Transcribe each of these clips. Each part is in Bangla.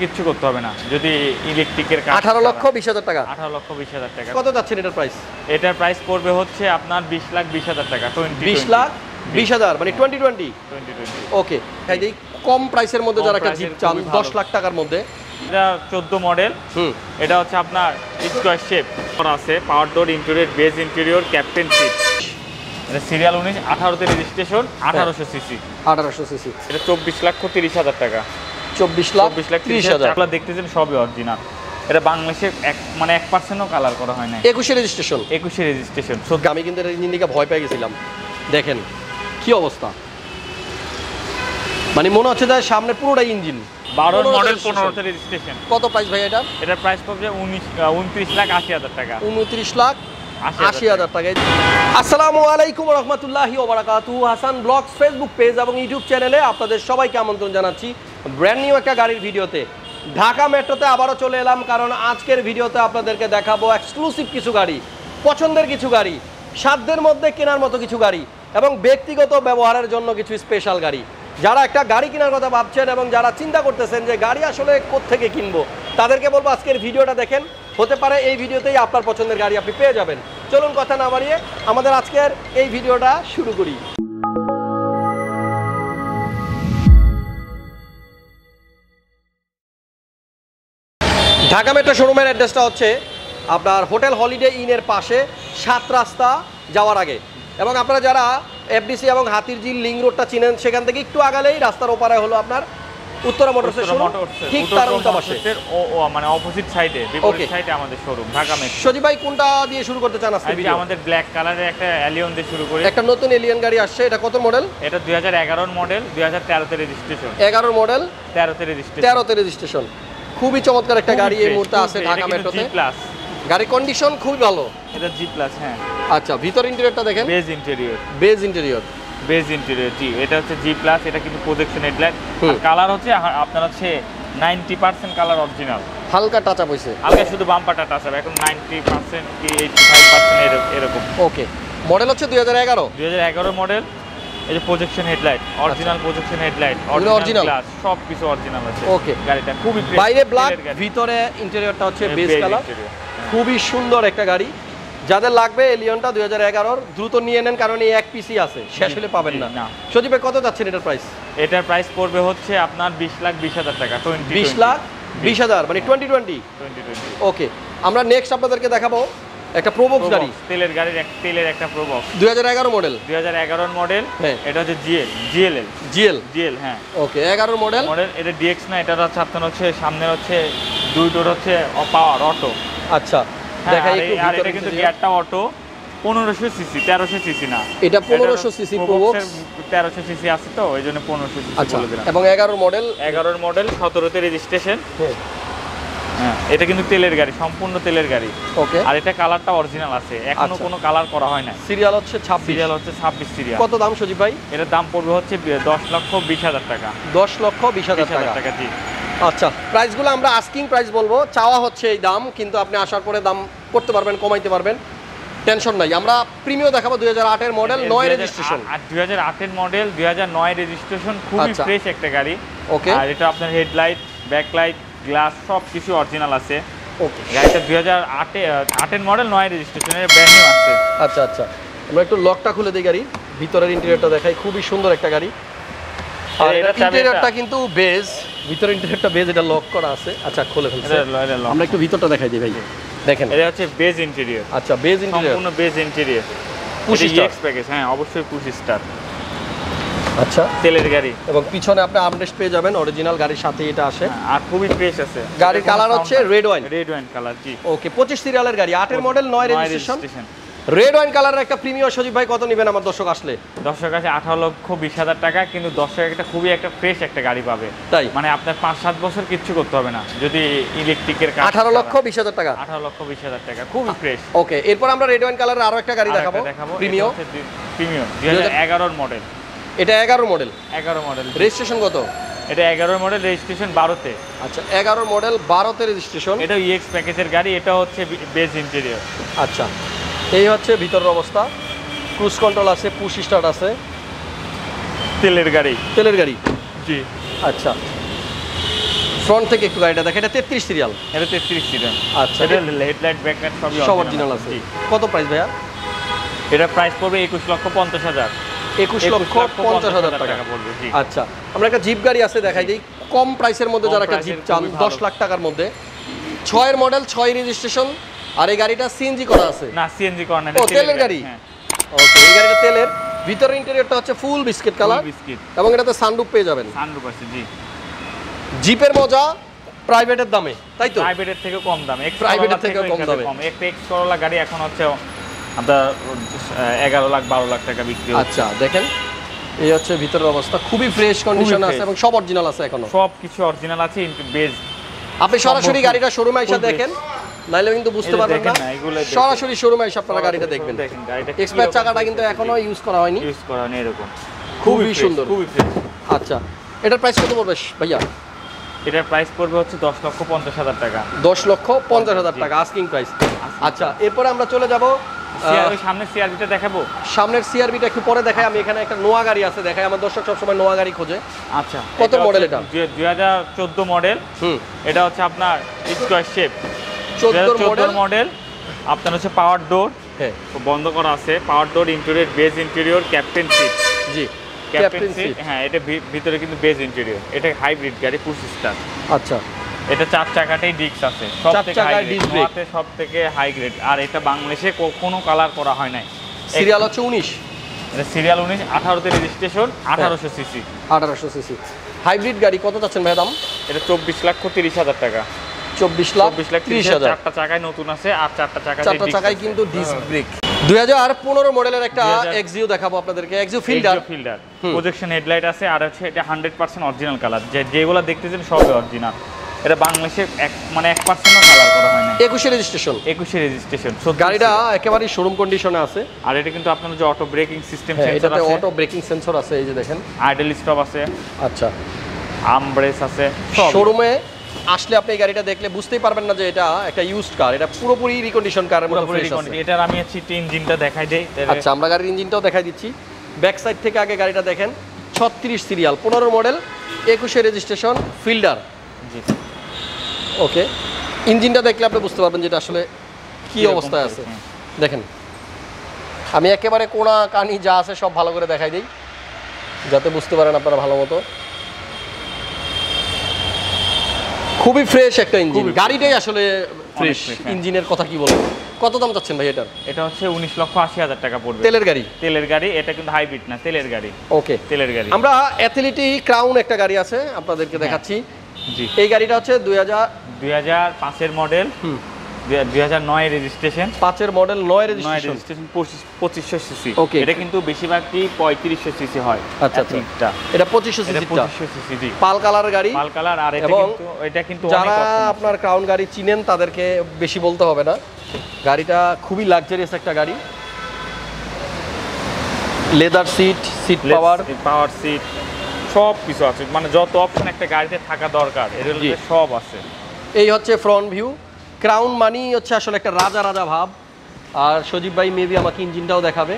কিচ্ছু করতে হবে না যদি ইলেকট্রিকের কাজ 18,20,000 টাকা 18,20,000 টাকা কত যাচ্ছেন এটার প্রাইস? এটার প্রাইস পড়বে হচ্ছে আপনার 20,20,000 টাকা 20,20,000 মানে 2020। ওকে, এই কম প্রাইসের মধ্যে যারা একটা জিপ চান 10 লাখ টাকার মধ্যে, এটা 14 মডেল, এটা হচ্ছে আপনার স্কয়ার শেপ করা আছে, power door, interior beige, interior captain seat, এটা সিরিয়াল 19, 18 তে রেজিস্ট্রেশন, 1800 সিসি 1800 সিসি, এটা 24,30,000 টাকা 24,30,000। আপনারা দেখতেছেন সবই অরিজিনাল, এটা বাংলাদেশে মানে 1% কালার করা হয় না, 21 এর রেজিস্ট্রেশন 21 এর রেজিস্ট্রেশন। সো আমি কিন্তু এর ইঞ্জিন দিকে ভয় পেয়ে গেছিলাম, দেখেন কি অবস্থা, মানে মনে হচ্ছে যে সামনে পুরোটা ইঞ্জিন। 12 মডেল 15 তে রেজিস্ট্রেশন, কত প্রাইস ভাই এটা? এটা প্রাইস পড়বে 29,80,000 টাকা 29,80,000 টাকা। আসসালামু আলাইকুম ওয়া রাহমাতুল্লাহি ওয়া বারাকাতুহু। হাসান ব্লগস ফেসবুক পেজ এবং ইউটিউব চ্যানেলে আপনাদের সবাইকে আমন্ত্রণ জানাচ্ছি ব্র্যান্ড নিউ একটা গাড়ির ভিডিওতে। ঢাকা মেট্রোতে আবারও চলে এলাম, কারণ আজকের ভিডিওতে আপনাদেরকে দেখাবো এক্সক্লুসিভ কিছু গাড়ি, পছন্দের কিছু গাড়ি, সাধ্যের মধ্যে কেনার মতো কিছু গাড়ি এবং ব্যক্তিগত ব্যবহারের জন্য কিছু স্পেশাল গাড়ি। যারা একটা গাড়ি কেনার কথা ভাবছেন এবং যারা চিন্তা করতেছেন যে গাড়ি আসলে কোত্থেকে কিনবো, তাদেরকে বলবো আজকের ভিডিওটা দেখেন, হতে পারে এই ভিডিওতেই আপনার পছন্দের গাড়ি আপনি পেয়ে যাবেন। চলুন কথা না বাড়িয়ে আমাদের আজকের এই ভিডিওটা শুরু করি। ঢাকা মেট্রো শোরুমের অ্যাড্রেসটা হচ্ছে আপনার হোটেল হলিডে ইনের পাশে 7 রাস্তা যাওয়ার আগে, এবং আপনারা যারা এফডিসি এবং হাতিরঝিল লিং রোডটা চিনেন, সেখান থেকে একটু আগালেই রাস্তার ওপারে হলো আপনার উত্তরা মোটরসের শোরুম, ঠিক তার উল্টা পাশে, মানে অপোজিট সাইডে, বিপরীত সাইডে আমাদের শোরুম ঢাকা মেট্রো। সজি ভাই কোনটা দিয়ে শুরু করতে চান আজকে ভিডিও? আমাদের ব্ল্যাক কালারের একটা এলিয়ন দিয়ে শুরু করি, একটা নতুন এলিয়ন গাড়ি আসছে। এটা কত মডেল? এটা 2011 মডেল, 2013 তে রেজিস্ট্রেশন, 11 মডেল 13 তে রেজিস্ট্রেশন, 13 তে রেজিস্ট্রেশন। খুবই চমৎকার একটা গাড়ি এই মুহূর্তে আছে ঢাকা মেট্রোতে, গাড়ি কন্ডিশন খুবই ভালো, এটা জি প্লাস। হ্যাঁ আচ্ছা, ভিতর ইন্টেরিয়রটা দেখেন, beige interior, beige interior, beige interior জি, এটা হচ্ছে জি প্লাস। এটা কিন্তু প্রজেকশন হেডলাইট, কালার হচ্ছে আপনার হচ্ছে 90% কালার অরিজিনাল, হালকা টাচ আপ হইছে, হালকা শুধু বাম্পারটা টাচ আপ, এখন 90% কি 85% এরকম। ওকে, মডেল হচ্ছে 2011, 2011 মডেল, এই যে projection headlight original, projection headlight original, glass সব কিছু অরিজিনাল আছে। ওকে, গাড়িটা খুবই বাইরে ব্ল্যাক, ভিতরে ইন্টেরিয়রটা হচ্ছে বেজ কালার, খুবই সুন্দর একটা গাড়ি। যাদের লাগবে এলিয়নটা 2011-র দ্রুত নিয়ে নেন, কারণ এই এক পিসি আছে, শেষ হলে পাবেন না। সজীবে কত যাচ্ছেন এটার প্রাইস? এটার প্রাইস পড়বে হচ্ছে আপনার 20,20,000 টাকা 20,20,000 মানে 2020। ওকে, আমরা নেক্সট আপনাদেরকে দেখাবো একটা প্রোবক্স গাড়ি, তেলের গাড়ির এক তেলের একটা প্রোবক্স, 2011 মডেল, 2011 মডেল, এটা হচ্ছে জিএল জিএলএল জিএল জিএল। হ্যাঁ ওকে, 11 মডেল মডেল, এটা ডিএক্স না, এটা হচ্ছে আপনার হচ্ছে সামনে হচ্ছে দুই ডোর হচ্ছে পাওয়ার অটো। আচ্ছা দেখাই একটু, আর এটা কিন্তু গিয়ারটা অটো, 1500 সিসি 1300 সিসি না, এটা 1500 সিসি প্রোবক্স, 1300 সিসি আছে তো এইজন্য 1500 সিসি বলে দিলাম। এবং 11 মডেল, 11 মডেল, 17 তে রেজিস্ট্রেশন। হ্যাঁ, এটা কিন্তু তেলের গাড়ি, সম্পূর্ণ তেলের গাড়ি। ওকে, আর এটা কালারটা অরিজিনাল আছে, এখনো কোনো কালার করা হয় না, সিরিয়াল হচ্ছে 26, সিরিয়াল হচ্ছে 26 সিরিয়াল। কত দাম সজীব ভাই? এর দাম পড়বে হচ্ছে 10,20,000 টাকা 10,20,000 টাকা জি। আচ্ছা, প্রাইসগুলো আমরা আস্কিং প্রাইস বলবো, চাওয়া হচ্ছে এই দাম, কিন্তু আপনি আসার পরে দাম করতে পারবেন, কমাইতে পারবেন, টেনশন নাই। আমরা প্রিমিয়াম দেখাবো, 2008 মডেল, 9 রেজিস্ট্রেশন, 2008 মডেল, 2009 রেজিস্ট্রেশন, খুবই ফ্রেশ একটা গাড়ি। ওকে, আর এটা আপনার হেডলাইট, ব্যাকলাইট, গ্লাস সব কিছু অরিজিনাল আছে। ওকে, গাড়িটা 2008 মডেল, 9 রেজিস্ট্রেশনের ব্র্যান্ড নিউ আছে। আচ্ছা আচ্ছা, আমরা একটু লকটা খুলে দেই, গাড়ি ভিতরের ইন্টেরিয়রটা দেখাই, খুবই সুন্দর একটা গাড়ি। আর এটা ইন্টেরিয়রটা কিন্তু বেজ, ভিতরের ইন্টেরিয়রটা বেজ, এটা লক করা আছে। আচ্ছা খুলে ফেলছে, আমরা একটু ভিতরটা দেখাই দিই ভাই, দেখেন এটা হচ্ছে বেজ ইন্টেরিয়র। আচ্ছা, বেজ ইন্টেরিয়র, সম্পূর্ণ beige interior, push X package. হ্যাঁ অবশ্যই পুশ স্টার্ট। আচ্ছা, তেলের গাড়ি, এবং পিছনে আপনি আমরেস্ট পেয়ে যাবেন, অরিজিনাল গাড়ির সাথে এটা আসে, আর খুবই ফ্রেশ আছে। গাড়ির কালার হচ্ছে red wine, red wine colour জি। ওকে, 25 সিরিয়ালের গাড়ি, 8 এর মডেল, 9 রেজিস্ট্রেশন, রেড ওয়াইন কালারের একটা প্রিমিয়াম। সজীব ভাই কত নেবেন আমার দর্শক আসলে? দর্শক আসে 18,20,000 টাকা, কিন্তু দর্শক একটা খুবই একটা ফ্রেশ একটা গাড়ি পাবে, তাই মানে আপনার 5-7 বছর কিচ্ছু করতে হবে না যদি ইলেকট্রিকের কাজ। 18,20,000 টাকা 18,20,000 টাকা খুবই ফ্রেশ। ওকে, এরপর আমরা রেড ওয়াইন কালারের আরো একটা গাড়ি দেখাবো, প্রিমিয়াম, প্রিমিয়াম 2011 মডেল, এটা 11 মডেল, 11 মডেল রেজিস্ট্রেশন কত? এটা 11 মডেল রেজিস্ট্রেশন 12 তে। আচ্ছা, 11 মডেল 12 তে রেজিস্ট্রেশন, এটা ইএক্স প্যাকেজের গাড়ি, এটা হচ্ছে বেজ ইন্টেরিয়র। আচ্ছা, এই হচ্ছে ভিতরের অবস্থা, ক্রুজ কন্ট্রোল আছে, পুশ স্টার্ট আছে, তেলের গাড়ি, তেলের গাড়ি জি। আচ্ছা, ফ্রন্ট থেকে একটু গাড়িটা দেখেন, এটা 33 সিরিয়াল। এটা 33 সিরিয়াল। আচ্ছা, এটা হেডলাইট ব্যাকলাইট সবই অরিজিনাল আছে। কত প্রাইস ভাইয়া? এটা প্রাইস পড়বে 21,50,000 টাকা পড়বে। আচ্ছা, আমরা একটা জিপ গাড়ি আছে দেখাই দিই কম প্রাইসের মধ্যে, যারা একটা জিপ চান 10 লাখ টাকার মধ্যে। 6 এর মডেল, 6 রেজিস্ট্রেশন। আর এই গাড়িটা সিএনজি করা আছে? না, সিএনজি করা না, এটা তেলের গাড়ি। ওকে, এই গাড়িটা তেলের। ভিতরে ইন্টেরিয়রটা হচ্ছে ফুল বিস্কিট কালার এবং এটাতে সানরুফ পেয়ে যাবেন। সানরুফ আছে। জি, জিপের মজা প্রাইভেটের দামে, তাই তো? প্রাইভেটের থেকে কম দামে, প্রাইভেটের থেকে কম দামে। একটা এক্সকরোলা গাড়ি এখন হচ্ছে আপনার 11 লাখ 12 লাখ টাকা বিক্রি হচ্ছে। আচ্ছা, দেখেন এই হচ্ছে ভিতরের অবস্থা, খুবই ফ্রেশ কন্ডিশন আছে এবং সব অরিজিনাল আছে এখনো। সব কিছু অরিজিনাল আছে, বেজ। আপনি সরাসরি গাড়িটা শোরুমে এসে দেখেন, নাইলে কিন্তু বুঝতে পারবেন না। সরাসরি শোরুমে এসে আপনারা গাড়িটা দেখবেন। এক্সপায়ার চাকাটা কিন্তু এখনো ইউজ করা হয়নি। ইউজ করা হয়নি, এরকম খুবই সুন্দর, খুবই ফ্রেশ। আচ্ছা, এটার প্রাইস কত পড়বে ভাইয়া? এটার প্রাইস পড়বে হচ্ছে 10,50,000 টাকা। 10,50,000 টাকা আস্কিং প্রাইস। আচ্ছা, এরপরে আমরা চলে যাব সামনে সিআরভিটা দেখাবো। সামনের সিআরভিটা একটু পরে দেখাই। আমি এখানে একটা নোয়া গাড়ি আছে দেখাই, আমার দর্শক সব সময় নোয়া গাড়ি খোঁজে। আচ্ছা, কত মডেল এটা? 2014 মডেল। হুম, এটা হচ্ছে আপনার স্কয়ার শেপ। 14 মডেল। আপনার হচ্ছে পাওয়ার ডোর, হ্যাঁ, বন্ধ করা আছে। Power door, interior beige interior, captain seat. জি, ক্যাপ্টেন সিট। হ্যাঁ, এটা ভিতরে কিন্তু বেজ ইন্টেরিয়র। এটা হাইব্রিড গাড়ি, পুশ স্টার্ট। আচ্ছা, এটা চার চাকাটাই ডিস্ক আছে, সব থেকে হাই গ্রেড। আর এটা বাংলাদেশে কোনো কালার করা হয় নাই। সিরিয়াল হচ্ছে 19। এটা সিরিয়াল 19, 18তে রেজিস্ট্রেশন, 1800 সিসি। 1800 সিসি হাইব্রিড গাড়ি। কত চাচ্ছেন ভাই দাম? এটা 24,30,000 টাকা। 24,30,000। চারটা চাকায় নতুন আছে, আর চারটা চাকায় কিন্তু ডিস্ক ব্রেক। 2015 মডেলের একটা এক্সইউ দেখাবো আপনাদেরকে, এক্সইউ ফিল্ডার। প্রজেকশন হেডলাইট আছে। আর হচ্ছে এটা 100% অরিজিনাল কালার, যেগুলো দেখতেছেন সবই অরিজিনাল। এটা বাংলাদেশে মানে 1%ও কালার করা হয় না। 21 রেজিস্ট্রেশন। 21 রেজিস্ট্রেশন। সো গাড়িটা একেবারে শোরুম কন্ডিশনে আছে। আর এটা কিন্তু আপনার যে অটো ব্রেকিং সিস্টেম সেন্সর আছে, অটো ব্রেকিং সেন্সর আছে, এই যে দেখেন। আইডল স্টপ আছে। আচ্ছা, আর্ম ব্রেক আছে। শোরুমে আসলে আপনি এই গাড়িটা দেখলে বুঝতেই পারবেন না যে এটা একটা ইউজড কার। এটা পুরোপুরি রিকন্ডিশন কারের মতো ফ্রেশ আছে। এটার আমি আছি ইঞ্জিনটা দেখাই দেই। আচ্ছা, আমরা গাড়ির ইঞ্জিনটাও দেখাই দিচ্ছি। ব্যাক সাইড থেকে আগে গাড়িটা দেখেন। 36 সিরিয়াল, 15 মডেল, 21 রেজিস্ট্রেশন, ফিল্ডার। জি, ওকে। ইঞ্জিনটা দেখলে আপনি বুঝতে পারবেন যেটা আসলে কি অবস্থায় আছে। দেখেন, আমি একেবারে কোনা কানি যা আছে সব ভালো করে দেখাই দিই, যাতে বুঝতে পারেন আপনারা ভালো মতো। খুবই ফ্রেশ একটা ইঞ্জিন, গাড়িটাই আসলে ফ্রেশ। ইঞ্জিনের কথা কি বলবো। কত দাম চাচ্ছেন ভাই এটার? এটা হচ্ছে 19,80,000 টাকা পড়বে। তেলের গাড়ি। তেলের গাড়ি, এটা কিন্তু হাইব্রিড না, তেলের গাড়ি। ওকে, তেলের গাড়ি। আমরা অ্যাথলিটি ক্রাউন একটা গাড়ি আছে আপনাদেরকে দেখাচ্ছি। জি, এই গাড়িটা হচ্ছে 2005 এর মডেল, 2009 এর রেজিস্ট্রেশন। 5 এর মডেল, 9 এর রেজিস্ট্রেশন, 2500 সিসি। ওকে, এটা কিন্তু বেশিরভাগই 3500 সিসি হয়। আচ্ছা, ঠিকটা এটা 2500 সিসি। পাল কালার গাড়ি, পাল কালার। আর এটা কিন্তু যারা আপনার ক্রাউন গাড়ি চিনেন তাদেরকে বেশি বলতে হবে না। গাড়িটা খুবই লাক্সারিয়াস একটা গাড়ি। Leather seat, seat power, power seat, সব কিছু আছে। মানে যত অপশন একটা গাড়িতে থাকা দরকার এর মধ্যে সব আছে। এই হচ্ছে ফ্রন্ট ভিউ। ক্রাউন মানি হচ্ছে আসলে একটা রাজা রাজা ভাব। আর সজীব ভাই মেবি আমাকে ইঞ্জিনটাও দেখাবে,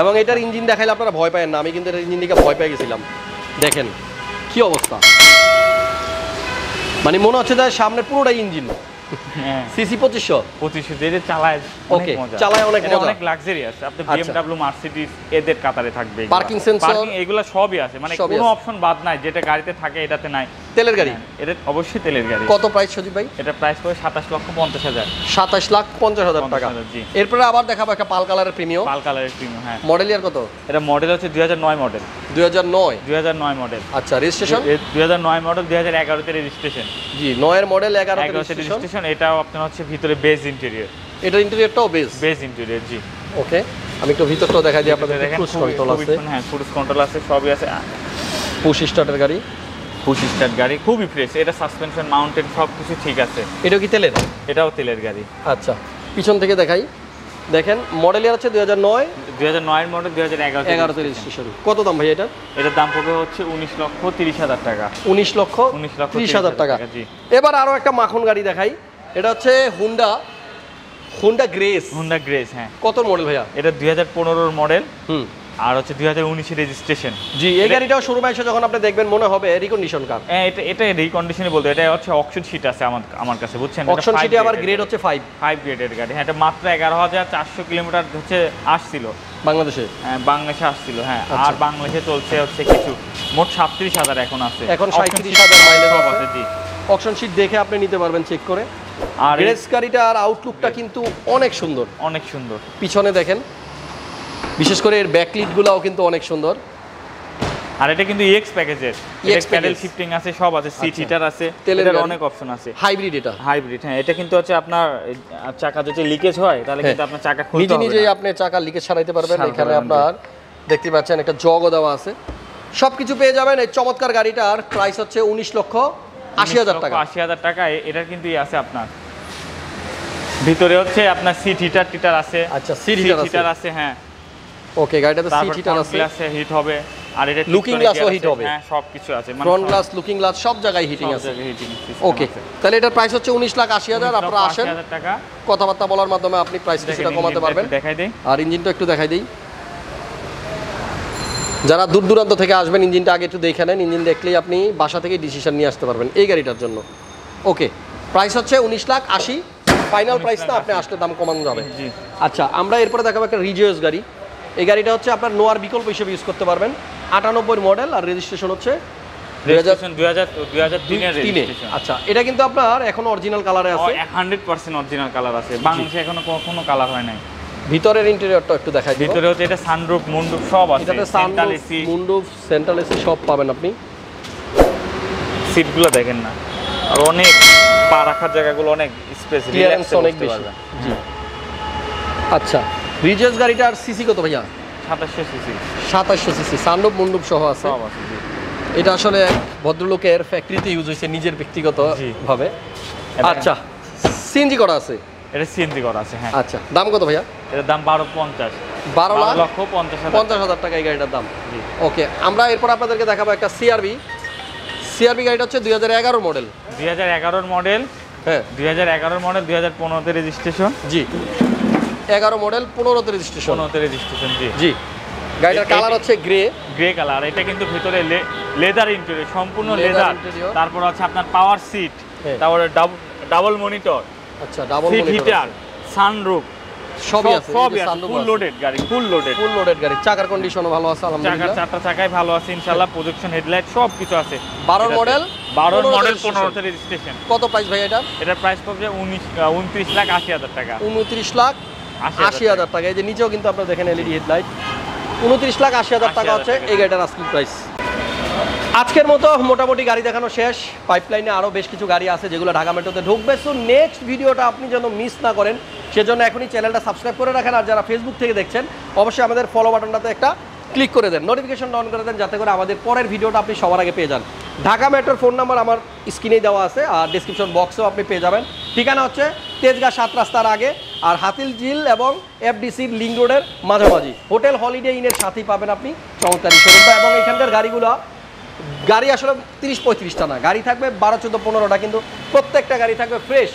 এবং এটার ইঞ্জিন দেখাইলে আপনারা ভয় পায় না। আমি কিন্তু এটার ইঞ্জিন দেখে ভয় পেয়ে গেছিলাম। দেখেন কি অবস্থা, মানে মনে হচ্ছে যে সামনে পুরোটাই ইঞ্জিন। সিসি 2500। যেটা চালায় অনেক মজা, চালায় অনেক মজা, অনেক লাক্সারিয়াস। আপনি BMW মার্সিডিজ এদের কাতারে থাকবে। পার্কিং সেন্সর, এগুলা সবই আছে, মানে কোনো অপশন বাদ নাই যেটা গাড়িতে থাকে এটাতে নাই। তেলের গাড়ি, এটা অবশ্যই তেলের গাড়ি। কত প্রাইস সজীব ভাই? এটা প্রাইস পড়ে 27,50,000। 27,50,000 টাকা। জি, এরপরে আবার দেখাবো একটা পাল কালারের প্রিমিয়াম। পাল কালারের প্রিমিয়াম, হ্যাঁ। মডেল ইয়ার কত? এটা মডেল হচ্ছে 2009 মডেল। 2009 মডেল। আচ্ছা, রেজিস্ট্রেশন 2009 মডেল, 2011 তে রেজিস্ট্রেশন। জি, 9 এর মডেল, 11 তে রেজিস্ট্রেশন। এটাও আপনার হচ্ছে ভিতরে বেজ ইন্টেরিয়র। এটা ইন্টেরিয়রটাও বেজ ইন্টেরিয়র। জি, ওকে। আমি একটু ভিতরটাও দেখাই দিই আপনাদের। ক্রুজ কন্ট্রোল আছে। হ্যাঁ, ক্রুজ কন্ট্রোল আছে, সবই আছে। পুশ স্টার্টার গাড়ি, পুশ স্টার্ট গাড়ি, খুবই ফ্রেশ। এটা সাসপেনশন মাউন্টেড, সব কিছু ঠিক আছে। এটা কি তেলের? এটাও তেলের গাড়ি। আচ্ছা, পিছন থেকে দেখাই। দেখেন, মডেল ইয়ার আছে 2009। 2009 এর মডেল, 2011 তে রেজিস্ট্রেশন। কত দাম ভাই এটা? এটার দাম পড়বে হচ্ছে 19,30,000 টাকা। 19,30,000 টাকা। জি, এবার আরো একটা মাখন গাড়ি দেখাই। এটা হচ্ছে Honda Grace। হ্যাঁ। কত মডেল ভাইয়া? এটা 2015 এর মডেল। আর হচ্ছে 2019 এর রেজিস্ট্রেশন। জি, এই গাড়িটাও শোরুমে এসে যখন আপনি দেখবেন মনে হবে রিকন্ডিশন কার। হ্যাঁ, এটা রিকন্ডিশনই বলতো, এটা হচ্ছে অকশন শীট আছে আমার কাছে, বুঝছেন? অকশন শীটে আবার গ্রেড হচ্ছে 5 গ্রেডের গাড়ি। হ্যাঁ, এটা মাত্র 11400 কিমি হচ্ছে আসছিল বাংলাদেশে। হ্যাঁ, বাংলাদেশে আসছিল। হ্যাঁ, আর বাংলাদেশে চলছে হচ্ছে কিছু, মোট 37000 এখন আছে, এখন 37000 মাইলেজ আছে। জি, অকশন শীট দেখে আপনি নিতে পারবেন চেক করে। আর গ্রেস গাড়িটার আউটলুকটা কিন্তু অনেক সুন্দর, অনেক সুন্দর। পিছনে দেখেন, বিশেষ করে এর ব্যাকলিটগুলোও কিন্তু অনেক সুন্দর। আর এটা কিন্তু এক্স প্যাকেজের, এক্স প্যাডেল শিফটিং আছে, সব আছে, সিট হিটার আছে, তেলের অনেক অপশন আছে। হাইব্রিড, এটা হাইব্রিড। হ্যাঁ, এটা কিন্তু হচ্ছে আপনার চাকা যদি লিকেজ হয় তাহলে কিন্তু আপনার চাকা খুলতে হবে, নিজে আপনি চাকা লিকেজ সারাইতে পারবেন। এখানে আপনার দেখতে পাচ্ছেন একটা জগ দেওয়া আছে, সবকিছু পেয়ে যাবেন। এই চমৎকার গাড়িটার প্রাইস হচ্ছে 19,80,000 টাকা। 80,000 টাকা। এটার কিন্তু আছে আপনার ভিতরে হচ্ছে আপনার সিট হিটার টিটার আছে। আচ্ছা, সিট হিটার আছে। হ্যাঁ, ওকে, গাড়িটাতে সিট হিটার আছে, গ্লাসে হিট হবে, আর এটা লুকিং গ্লাসও হিট হবে। হ্যাঁ, সবকিছু আছে, মানে ফ্রন্ট গ্লাস, লুকিং গ্লাস, সব জায়গায় হিটিং আছে। ওকে, তাহলে এটার প্রাইস হচ্ছে 19,80,000। আপনারা আসেন, 19,80,000 টাকা কথাবার্তা বলার মাধ্যমে আপনি প্রাইস কিছুটা কমাতে পারবেন। দেখাই দেই, আর ইঞ্জিনটা একটু দেখাই দেই। যারা দূর দূরান্ত থেকে আসবেন ইঞ্জিনটা আগে একটু দেখে নেন, ইঞ্জিন দেখলেই আপনি বাসা থেকে ডিসিশন নিয়ে আসতে পারবেন এই গাড়িটার জন্য। ওকে, প্রাইস হচ্ছে 19,80,000, ফাইনাল প্রাইস না, আপনি আসলে দাম কমানো যাবে। আচ্ছা, আমরা এরপরে দেখাবো একটা রিজিওস গাড়ি। এই গাড়িটা হচ্ছে আপনার নোয়ার বিকল্প হিসেবে ইউজ করতে পারবেন। 98 মডেল, আর রেজিস্ট্রেশন হচ্ছে 2003-এ। আচ্ছা, এটা কিন্তু আপনার এখন অরিজিনাল কালারে আছে, 100% অরিজিনাল কালার আছে, বাংলাদেশে এখনো কোনো কালার হয় নাই। ভিতরের ইন্টেরিয়রটা একটু দেখাই দিই। ভিতরে হচ্ছে এটা সানরুফ, মুন্ডুফ সব আছে, এটাতে central AC, moonroof, central AC সব পাবেন আপনি। সিটগুলো দেখেন না, আর অনেক পা রাখার জায়গাগুলো অনেক স্পেস, রিল্যাক্স অনেক বেশি। জি, আচ্ছা, রিজেস গাড়িটার সিসি কত ভাইয়া? 2700 সিসি। 2700 সিসি, সানরুফ মুন্ডুফ সহ আছে। এটা আসলে এক ভদ্রলোকের ফ্যাক্টরিতে ইউজ হয়েছে, নিজের ব্যক্তিগত ভাবে। আচ্ছা, সিএনজি করা আছে? এটা সিএনজি করা আছে। হ্যাঁ। আচ্ছা, দাম কত ভাইয়া? এটার দাম 1250। 12,50,000 টাকা এই গাড়িটার দাম। ওকে, আমরা এরপর আপনাদেরকে দেখাবো একটা সিআরভি। সিআরভি গাড়িটা হচ্ছে 2011 মডেল। 2011 মডেল। হ্যাঁ, 2011 মডেল, 2015-তে রেজিস্ট্রেশন। জি, 11 মডেল, 15-তে রেজিস্ট্রেশন। 15-তে রেজিস্ট্রেশন। জি জি, গাড়িটার কালার হচ্ছে গ্রে, গ্রে কালার। এটা কিন্তু ভিতরে লেদার ইন্টেরিয়র, সম্পূর্ণ লেদার। তারপর আছে আপনার পাওয়ার সিট, তারপরে ডাবল মনিটর। আচ্ছা, ডাবল মনিটর, সানরুফ সবই আছে। ফুল লোডেড গাড়ি, ফুল লোডেড গাড়ি। চাকার কন্ডিশনও ভালো আছে আলহামদুলিল্লাহ, চাকা 4টা চাকাই ভালো আছে ইনশাআল্লাহ। প্রজেকশন হেডলাইট সবকিছু আছে। 12 মডেল, 15-তে রেজিস্ট্রেশন। কত প্রাইস ভাই এটা? এটার প্রাইস পড়বে 29,80,000 টাকা। 29,80,000 টাকা। এই যে নিচেও কিন্তু আপনারা দেখেন এলইডি হেডলাইট। 29,80,000 টাকা হচ্ছে এই গাড়িটার আস্কিং প্রাইস। আজকের মতো মোটামুটি গাড়ি দেখানো শেষ। পাইপলাইনে আরও বেশ কিছু গাড়ি আছে যেগুলো ঢাকা মেট্রোতে ঢুকবে। সো নেক্সট ভিডিওটা আপনি যেন মিস না করেন সেজন্য এখনই চ্যানেলটা সাবস্ক্রাইব করে রাখেন। আর যারা ফেসবুক থেকে দেখছেন অবশ্যই আমাদের ফলো বাটনটাতে একটা ক্লিক করে দেন, নোটিফিকেশনটা অন করে দেন, যাতে করে আমাদের পরের ভিডিওটা আপনি সবার আগে পেয়ে যান। ঢাকা মেট্রোর ফোন নাম্বার আমার স্ক্রিনেই দেওয়া আছে, আর ডিসক্রিপশন বক্সেও আপনি পেয়ে যাবেন। ঠিকানা হচ্ছে তেজগাঁ 7 রাস্তার আগে, আর হাতিল ঝিল এবং এফডিসির লিঙ্ক রোডের মাঝামাঝি হোটেল হলিডে ইনের সাথেই পাবেন আপনি চমৎকারী শোরুমটা। এবং এখানকার গাড়ি আসলে 30-35টা না, গাড়ি থাকবে 12, 14, 15টা, কিন্তু প্রত্যেকটা গাড়ি থাকবে ফ্রেশ।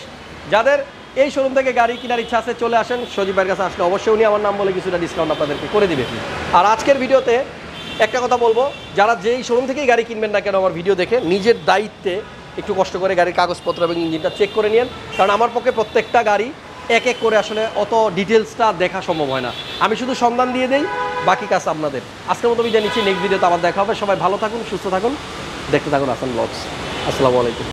যাদের এই শোরুম থেকে গাড়ি কেনার ইচ্ছা আছে চলে আসেন। সজীবের কাছে আসলে অবশ্যই উনি আমার নাম বলে কিছুটা ডিসকাউন্ট আপনাদেরকে করে দিবে। আর আজকের ভিডিওতে একটা কথা বলবো, যারা যেই শোরুম থেকেই গাড়ি কিনবেন না কেন, আমার ভিডিও দেখে নিজের দায়িত্বে একটু কষ্ট করে গাড়ির কাগজপত্র এবং ইঞ্জিনটা চেক করে নিন, কারণ আমার পক্ষে প্রত্যেকটা গাড়ি এক এক করে আসলে অত ডিটেলসটা দেখা সম্ভব হয় না। আমি শুধু সন্ধান দিয়ে দিই, বাকি কাজ আপনাদের। আজকের মতো বিদায় নিচ্ছি, নেক্সট ভিডিওতে আবার দেখা হবে। সবাই ভালো থাকুন, সুস্থ থাকুন, দেখতে থাকুন হাসান ব্লগস। আসসালামু আলাইকুম।